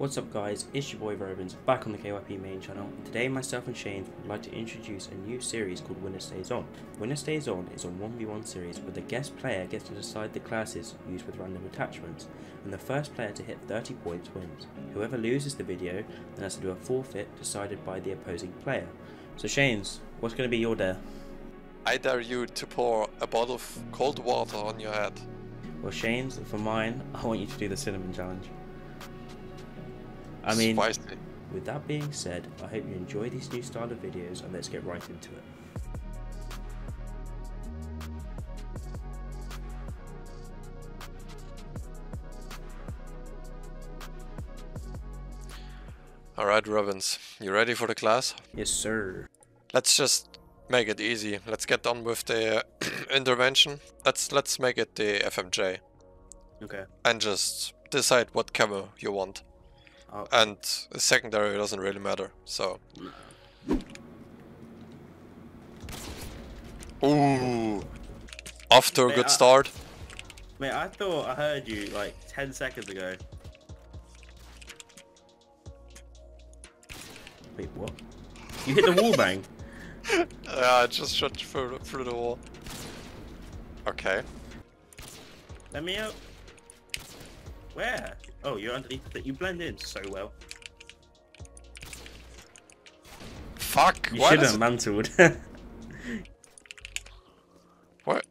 What's up guys, it's your boy Robins, back on the KYP main channel. Today myself and Shane would like to introduce a new series called Winner Stays On. Winner Stays On is a 1v1 series where the guest player gets to decide the classes used with random attachments, and the first player to hit 30 points wins. Whoever loses the video then has to do a forfeit decided by the opposing player. So Shane's, what's going to be your dare? I dare you to pour a bottle of cold water on your head. Well Shane's, for mine, I want you to do the cinnamon challenge. I mean, spicy. With that being said, I hope you enjoy these new style of videos and let's get right into it. Alright Robins, you ready for the class? Yes sir. Let's just make it easy. Let's get on with the intervention. Let's make it the FMJ. Okay. And just decide what camo you want. Oh. And secondary doesn't really matter, so. Ooh! Off to a good start. Mate, I thought I heard you like 10 seconds ago. Wait, what? You hit the wall, bang? Yeah, I just shot through the wall. Okay. Let me out. Where? Oh, you're underneath that. You blend in so well. Fuck! You should have mantled. What?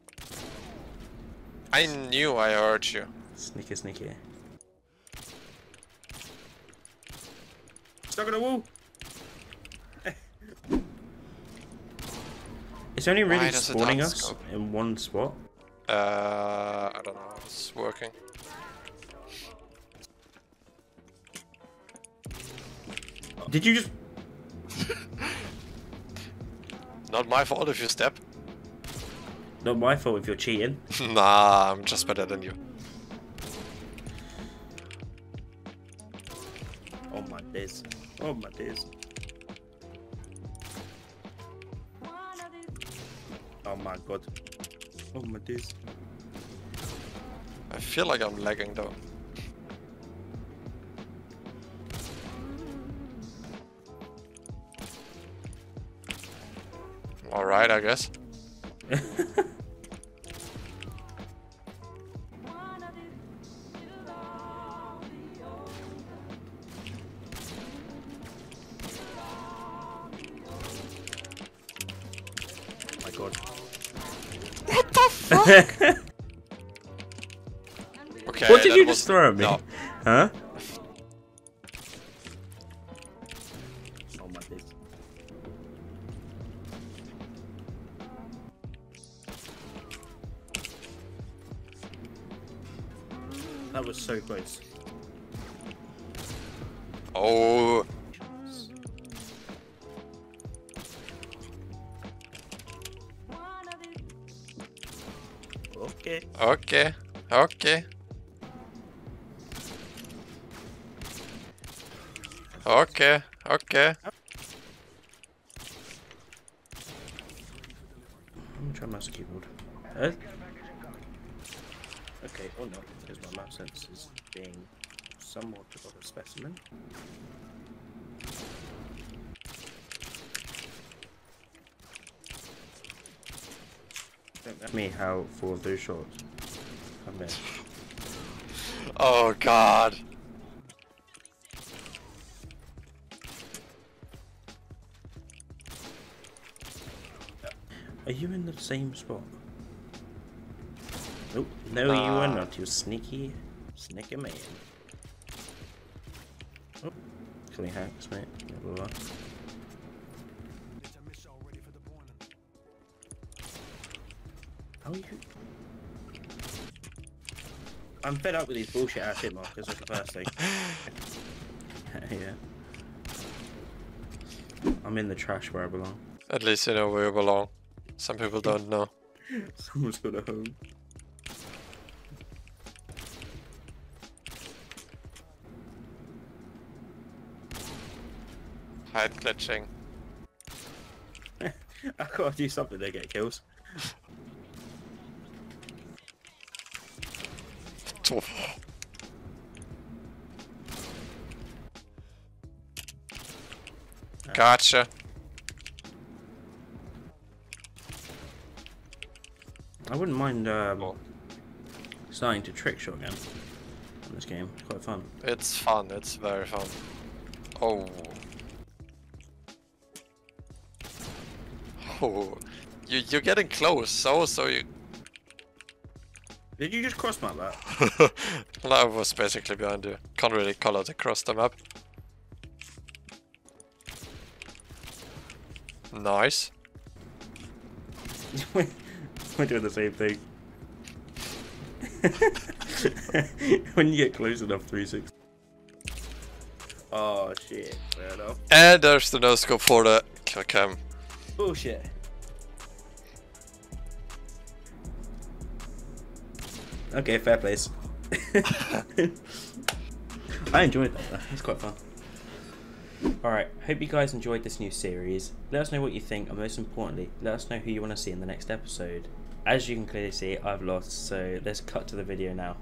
I knew I heard you. Sneaky, sneaky. Stuck on a wall. It's only really spawning us in one spot. I don't know how it's working. Did you just... Not my fault if you step. Not my fault if you're cheating. Nah, I'm just better than you. Oh my days. Oh my days. Oh my god. Oh my days. I feel like I'm lagging though. Alright, I guess. Oh my god. What the fuck? Okay, what did you just throw at me? No. Huh? That was so close. Oh. Okay. Okay. Okay. Okay. Okay. Let me try mouse and keyboard. Huh? Okay, or not, because my mouse sense is being somewhat of a specimen. Don't let me how for those shots. I missed. Oh god. Are you in the same spot? Nope. No, you are not, you sneaky, sneaky man. Oh, can we hack this, mate? Blah, blah, blah. How are you? I'm fed up with these bullshit ass hit markers, that's the first thing. Yeah. I'm in the trash where I belong. At least you know where you belong. Some people don't know. Someone's got a home. Hide glitching. I gotta do something to get kills. Gotcha. I wouldn't mind starting to trick shot again in this game. It's quite fun. It's fun. It's very fun. Oh. Oh. You're getting close. So you. Did you just cross map that? Well, I was basically behind you. Can't really call it across the map. Nice. We're doing the same thing. When you get close enough, 360. Oh shit, fair enough. And there's the no scope for the cam. Bullshit. Okay, fair place. I enjoyed that. It's quite fun. Alright, hope you guys enjoyed this new series. Let us know what you think, and most importantly, let us know who you want to see in the next episode. As you can clearly see, I've lost, so let's cut to the video now.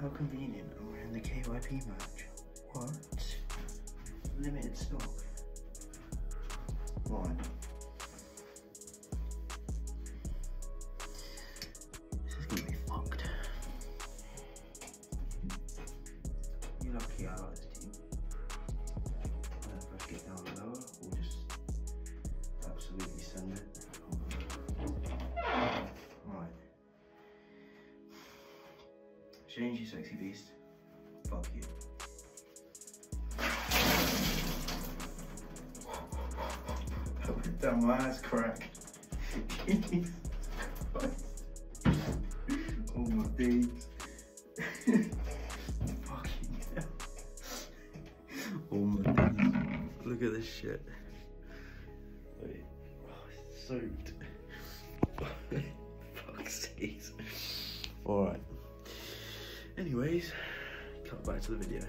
How convenient, we're in the KYP match. What? Limited stock. Why? This is gonna be fucked. You're lucky I like this team. If I get down lower, we'll just absolutely send it. Alright. Shane, you sexy beast. Fuck you. Damn, my ass crack. Jesus Christ. Oh my days. Fucking hell. Oh my days. Look at this shit. Wait. Oh, it's soaked. Fuck's sake. Alright. Anyways, cut back to the video.